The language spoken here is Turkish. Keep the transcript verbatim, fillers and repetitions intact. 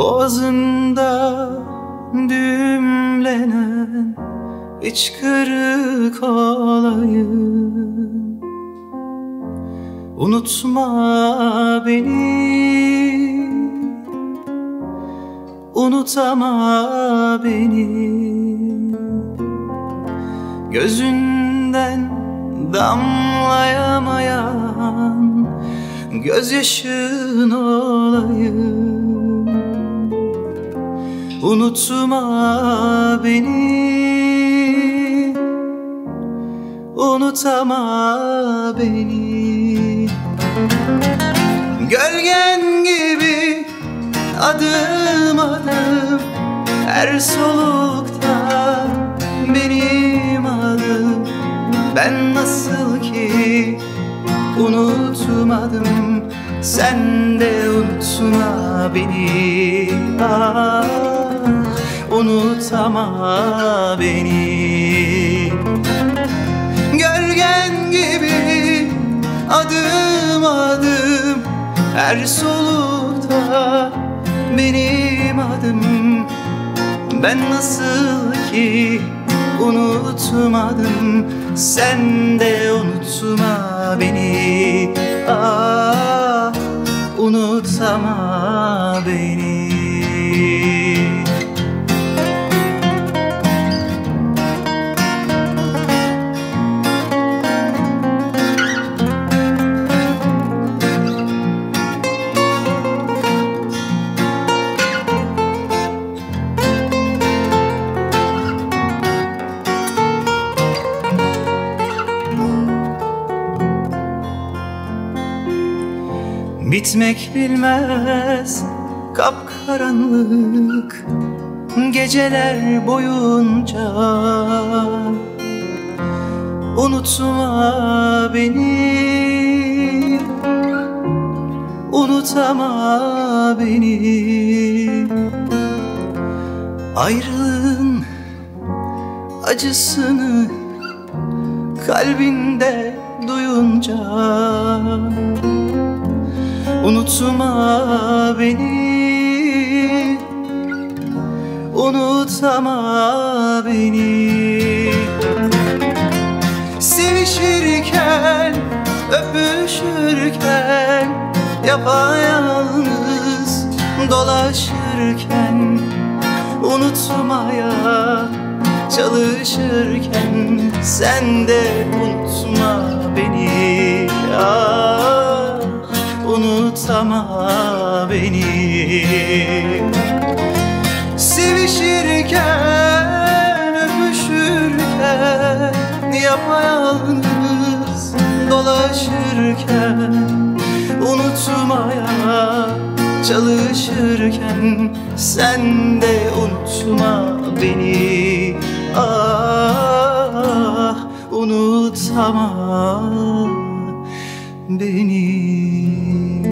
Boğazımda düğümlenen iç kırık ağlayım. Unutma beni, unutama beni. Gözünden damlayamayan gözyaşın olayım. Unutma beni, unutama beni. Gölgen gibi adım adım her solukta benim adım. Ben nasıl ki unutmadım, sen de unutma beni. Aa, unutama beni. Gölgen gibi adım adım her solukta benim adım. Ben nasıl ki unutmadım, sen de unutma beni. Ah, unutama beni. Bitmek bilmez kapkaranlık geceler boyunca. Unutma beni, unutama beni. Ayrılığın acısını kalbinde duyunca. Unutma beni, unutama beni. Sevişirken, öpüşürken, yapayalnız dolaşırken, unutmaya çalışırken, sen de unutma beni. Aa, unutama beni. Sevişirken, öpüşürken, yapayalnız dolaşırken, unutmaya çalışırken, sen de unutma beni. Ah, unutama beni.